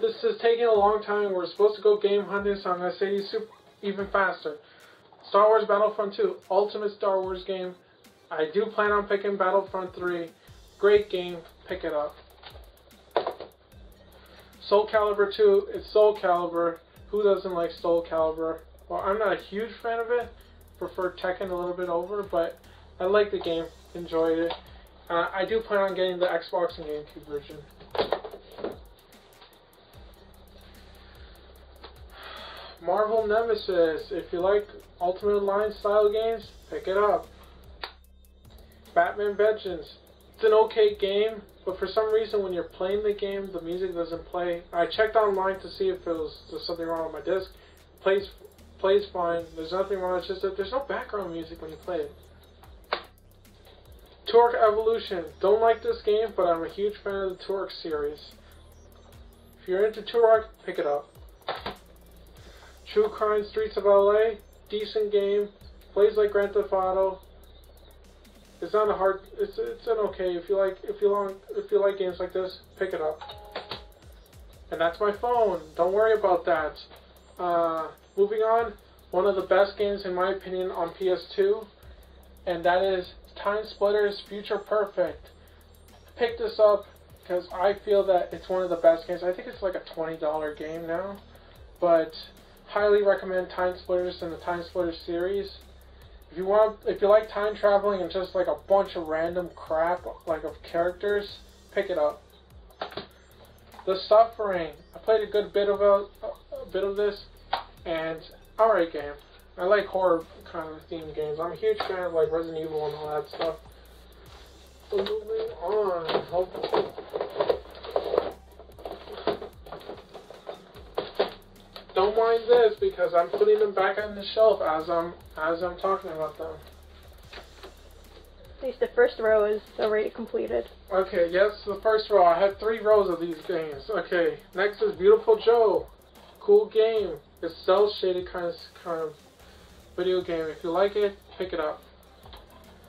that this is taking a long time and we're supposed to go game hunting, so I'm going to say these even faster. Star Wars Battlefront 2, ultimate Star Wars game. I do plan on picking Battlefront 3. Great game. Pick it up. Soul Calibur 2. It's Soul Calibur. Who doesn't like Soul Calibur? Well, I'm not a huge fan of it. Prefer Tekken a little bit over, but I like the game. Enjoyed it. I do plan on getting the Xbox and GameCube version. Marvel Nemesis. If you like Ultimate Alliance style games, pick it up. Batman Vengeance. It's an okay game, but for some reason when you're playing the game, the music doesn't play. I checked online to see if there's something wrong with my disc. Plays fine. There's nothing wrong. It's just that there's no background music when you play it. Turok Evolution. Don't like this game, but I'm a huge fan of the Turok series. If you're into Turok, pick it up. True Crime Streets of LA. Decent game. Plays like Grand Theft Auto. It's not a hard. It's an okay. If you like games like this, pick it up. And that's my phone. Don't worry about that. Moving on. One of the best games in my opinion on PS2, and that is Time Splitters Future Perfect. Pick this up because I feel that it's one of the best games. I think it's like a $20 game now, but highly recommend Time Splitters and the Time Splitters series. If you like time traveling and just like a bunch of random crap like of characters, pick it up. The Suffering. I played a good bit of this, and alright game. I like horror kind of themed games. I'm a huge fan of like Resident Evil and all that stuff. So moving on. Hopefully. Don't mind this because I'm putting them back on the shelf as I'm talking about them. At least the first row is already completed. Okay, yes, the first row. I have 3 rows of these games. Okay, next is Beautiful Joe. Cool game. It's cel-shaded kind of video game. If you like it, pick it up.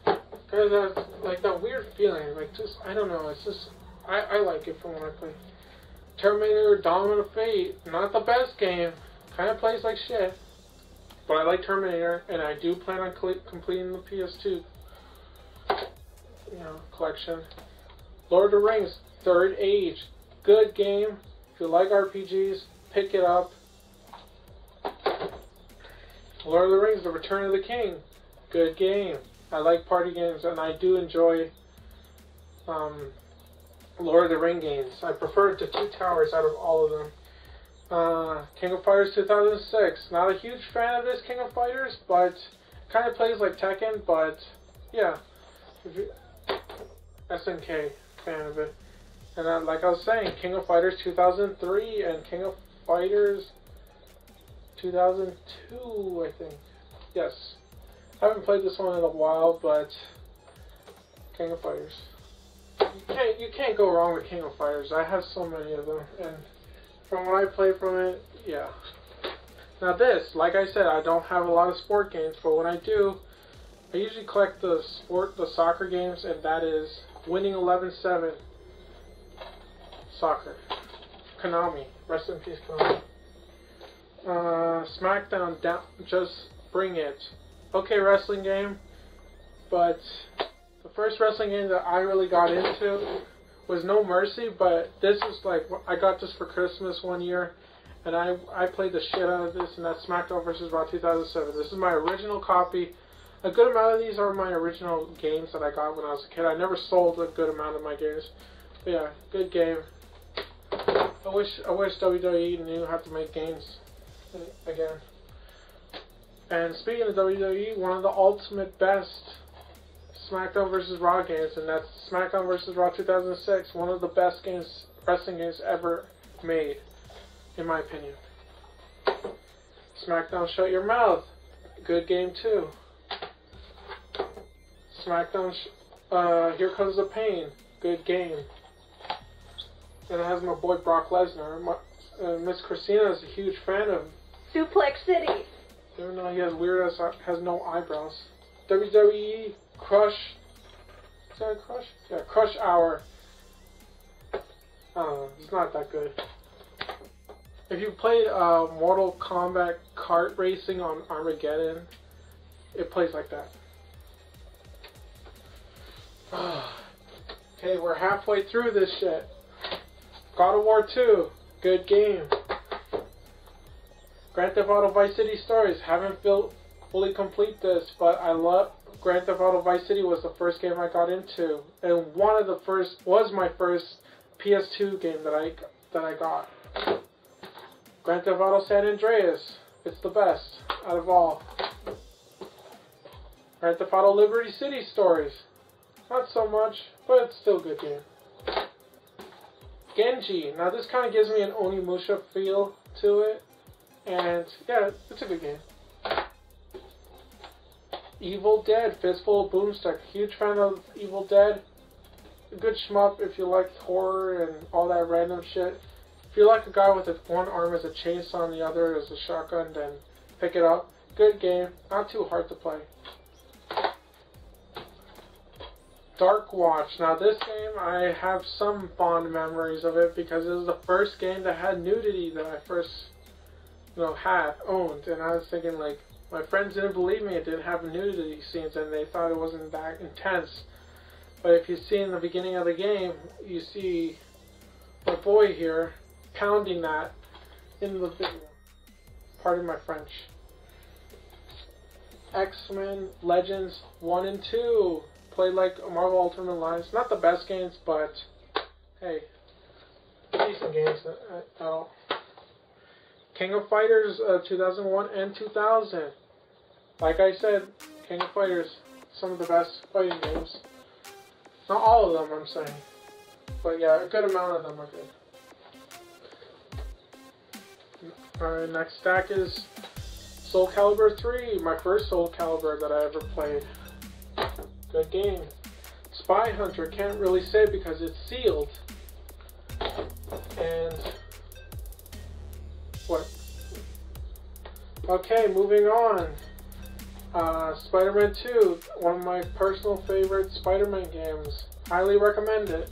Because that's like that weird feeling, like just I don't know. It's just I like it from when I play. Terminator: Dawn of Fate. Not the best game. Kind of plays like shit. But I like Terminator, and I do plan on completing the PS2, collection. Lord of the Rings: Third Age. Good game. If you like RPGs, pick it up. Lord of the Rings: The Return of the King. Good game. I like party games, and I do enjoy Lord of the Ring games. I prefer the Two Towers out of all of them. King of Fighters 2006. Not a huge fan of this King of Fighters, but kind of plays like Tekken, but yeah. SNK fan of it. And like I was saying, King of Fighters 2003 and King of Fighters 2002, I think. Yes. I haven't played this one in a while, but King of Fighters. You can't go wrong with King of Fighters. I have so many of them, and from what I play from it, yeah. Now this, like I said, I don't have a lot of sport games, but when I do, I usually collect the soccer games, and that is Winning 11-7 Soccer. Konami, rest in peace, Konami. SmackDown, just bring it. Okay, wrestling game, but. The first wrestling game that I really got into was No Mercy, but this is like, I got this for Christmas one year, and I played the shit out of this, and that's SmackDown vs. Raw 2007. This is my original copy. A good amount of these are my original games that I got when I was a kid. I never sold a good amount of my games. But yeah, good game. I wish WWE knew how to make games again. And speaking of WWE, one of the ultimate best SmackDown vs. Raw games, and that's SmackDown vs. Raw 2006, one of the best games, wrestling games ever made, in my opinion. SmackDown Shut Your Mouth, good game too. SmackDown Here Comes the Pain, good game. And it has my boy Brock Lesnar. Miss Christina is a huge fan of Suplex City. Even though he has weird ass, has no eyebrows. WWE Crush? Yeah, Crush Hour. I don't know, it's not that good. If you played Mortal Kombat Kart Racing on Armageddon, it plays like that. Okay, we're halfway through this shit. God of War 2, good game. Grand Theft Auto Vice City Stories, haven't fully complete this, but I love Grand Theft Auto Vice City. Was the first game I got into, and one of the first was my first PS2 game that I got. Grand Theft Auto San Andreas, it's the best out of all. Grand Theft Auto Liberty City Stories, not so much, but it's still a good game. Genji, now this kind of gives me an Onimusha feel to it, and yeah, it's a good game. Evil Dead, Fistful of Boomstick, huge fan of Evil Dead. A good shmup if you like horror and all that random shit. If you like a guy with one arm as a chainsaw and the other as a shotgun, then pick it up. Good game, not too hard to play. Dark Watch, now this game I have some fond memories of it because it was the first game that had nudity that I first owned, and I was thinking, like, my friends didn't believe me, it didn't have nudity scenes and they thought it wasn't that intense. But if you see in the beginning of the game, you see my boy here pounding that in the video. Pardon my French. X-Men Legends 1 and 2. Played like Marvel Ultimate Alliance. Not the best games, but hey, decent games at all. King of Fighters 2001 and 2000. Like I said, King of Fighters, some of the best fighting games. Not all of them, I'm saying. But yeah, a good amount of them are good. Alright, next stack is Soul Calibur 3. My first Soul Calibur that I ever played. Good game. Spy Hunter, can't really say because it's sealed. And... what? Okay, moving on. Spider-Man 2, one of my personal favorite Spider-Man games. Highly recommend it.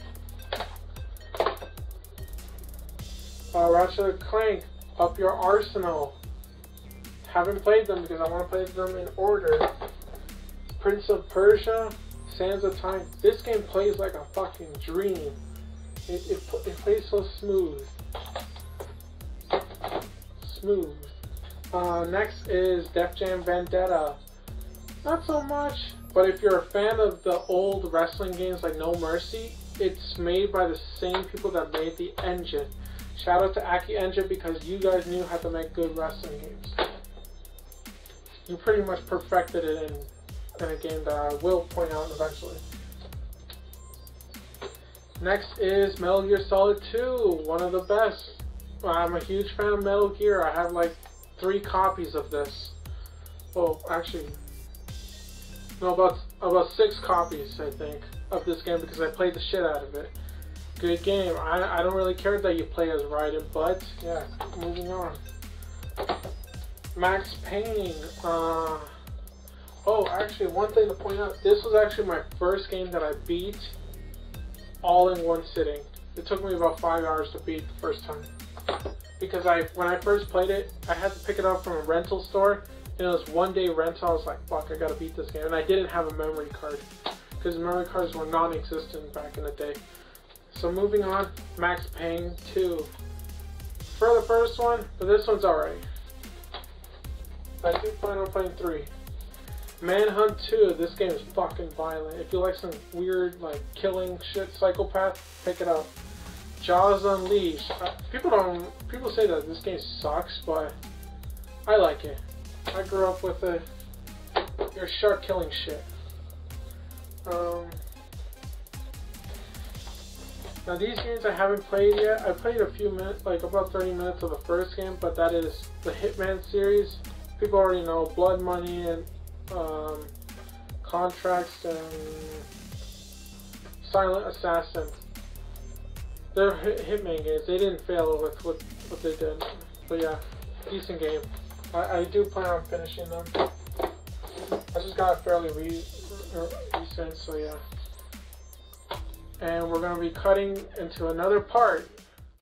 Ratchet & Clank, Up Your Arsenal. Haven't played them because I want to play them in order. Prince of Persia, Sands of Time. This game plays like a fucking dream. It plays so smooth. Smooth. Next is Def Jam Vendetta. Not so much, but if you're a fan of the old wrestling games like No Mercy, it's made by the same people that made the engine. Shout out to Aki Engine because you guys knew how to make good wrestling games. You pretty much perfected it in a game that I will point out eventually. Next is Metal Gear Solid 2, one of the best. I'm a huge fan of Metal Gear. I have like 3 copies of this. Well, actually, no, about 6 copies, I think, of this game because I played the shit out of it. Good game. I don't really care that you play as Raiden, but yeah, moving on. Max Payne. Oh, actually, one thing to point out. This was actually my first game that I beat all in one sitting. It took me about 5 hours to beat the first time. Because when I first played it, I had to pick it up from a rental store, and it was one-day rental. I was like, fuck, I gotta beat this game. And I didn't have a memory card, because memory cards were non-existent back in the day. So moving on, Max Payne 2. For the first one, but this one's alright. I do plan on playing 3. Manhunt 2, this game is fucking violent. If you like some weird, like, killing shit, psychopath, pick it up. Jaws Unleashed. People say that this game sucks, but I like it. I grew up with your shark killing shit. Now these games I haven't played yet. I played a few minutes, like about 30 minutes of the first game, but that is the Hitman series. People already know Blood Money and Contracts and Silent Assassin. They're Hitman games. They didn't fail with what they did. But yeah, decent game. I do plan on finishing them. I just got it fairly recent, so yeah. And we're going to be cutting into another part